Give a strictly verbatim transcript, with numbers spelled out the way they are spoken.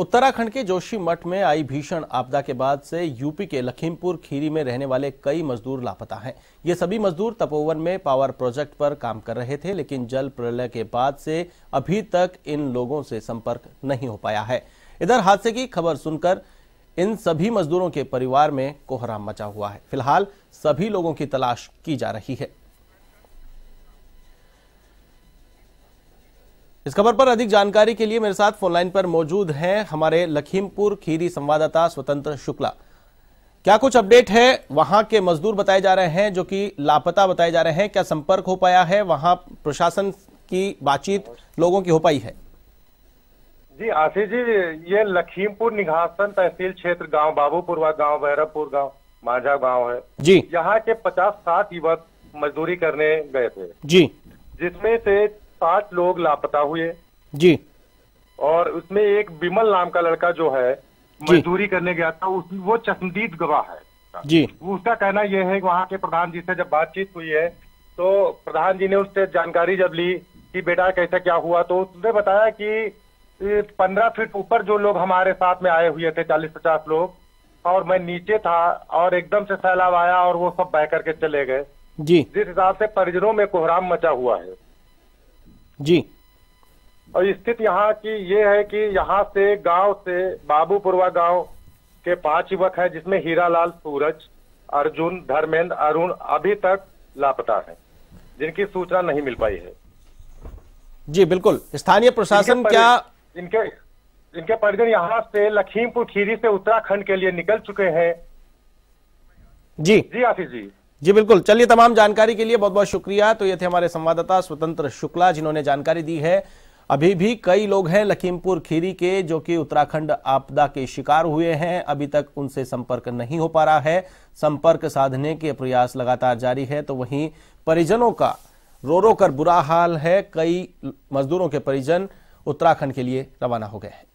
उत्तराखंड के जोशीमठ में आई भीषण आपदा के बाद से यूपी के लखीमपुर खीरी में रहने वाले कई मजदूर लापता हैं। ये सभी मजदूर तपोवन में पावर प्रोजेक्ट पर काम कर रहे थे, लेकिन जल प्रलय के बाद से अभी तक इन लोगों से संपर्क नहीं हो पाया है। इधर हादसे की खबर सुनकर इन सभी मजदूरों के परिवार में कोहराम मचा हुआ है। फिलहाल सभी लोगों की तलाश की जा रही है। इस खबर पर अधिक जानकारी के लिए मेरे साथ फोनलाइन पर मौजूद हैं हमारे लखीमपुर खीरी संवाददाता स्वतंत्र शुक्ला। क्या कुछ अपडेट है? वहां के मजदूर बताए जा रहे हैं जो कि लापता बताए जा रहे हैं, क्या संपर्क हो पाया है? वहां प्रशासन की बातचीत लोगों की हो पाई है? जी आशीष जी, ये लखीमपुर निघासन तहसील क्षेत्र गांव बाबूपुरवा गांव भैरवपुर गांव माझा गांव है जी। यहाँ के पचास सात युवक मजदूरी करने गए थे जी, जिसमें से साठ लोग लापता हुए जी, और उसमें एक बिमल नाम का लड़का जो है मजदूरी करने गया था, उस, वो चश्मदीद गवाह है जी। उसका कहना यह है कि वहाँ के प्रधान जी से जब बातचीत हुई है तो प्रधान जी ने उससे जानकारी जब ली कि बेटा कैसे क्या हुआ, तो उसने बताया कि पंद्रह फीट ऊपर जो लोग हमारे साथ में आए हुए थे चालीस पचास लोग, और मैं नीचे था और एकदम से सैलाब आया और वो सब बह करके चले गए जी। जिस हिसाब से परिजनों में कोहराम मचा हुआ है जी। और स्थिति यहाँ की ये है कि यहाँ से गांव से बाबूपुरवा गांव के पांच युवक हैं, जिसमें हीरालाल, सूरज, अर्जुन, धर्मेंद्र, अरुण अभी तक लापता हैं, जिनकी सूचना नहीं मिल पाई है जी। बिल्कुल, स्थानीय प्रशासन इनके क्या इनके इनके परिजन यहाँ से लखीमपुर खीरी से उत्तराखंड के लिए निकल चुके हैं जी। जी आशीष जी, जी बिल्कुल। चलिए, तमाम जानकारी के लिए बहुत बहुत शुक्रिया। तो ये थे हमारे संवाददाता स्वतंत्र शुक्ला, जिन्होंने जानकारी दी है। अभी भी कई लोग हैं लखीमपुर खीरी के जो कि उत्तराखंड आपदा के शिकार हुए हैं, अभी तक उनसे संपर्क नहीं हो पा रहा है। संपर्क साधने के प्रयास लगातार जारी है। तो वहीं परिजनों का रो रो कर बुरा हाल है। कई मजदूरों के परिजन उत्तराखंड के लिए रवाना हो गए हैं।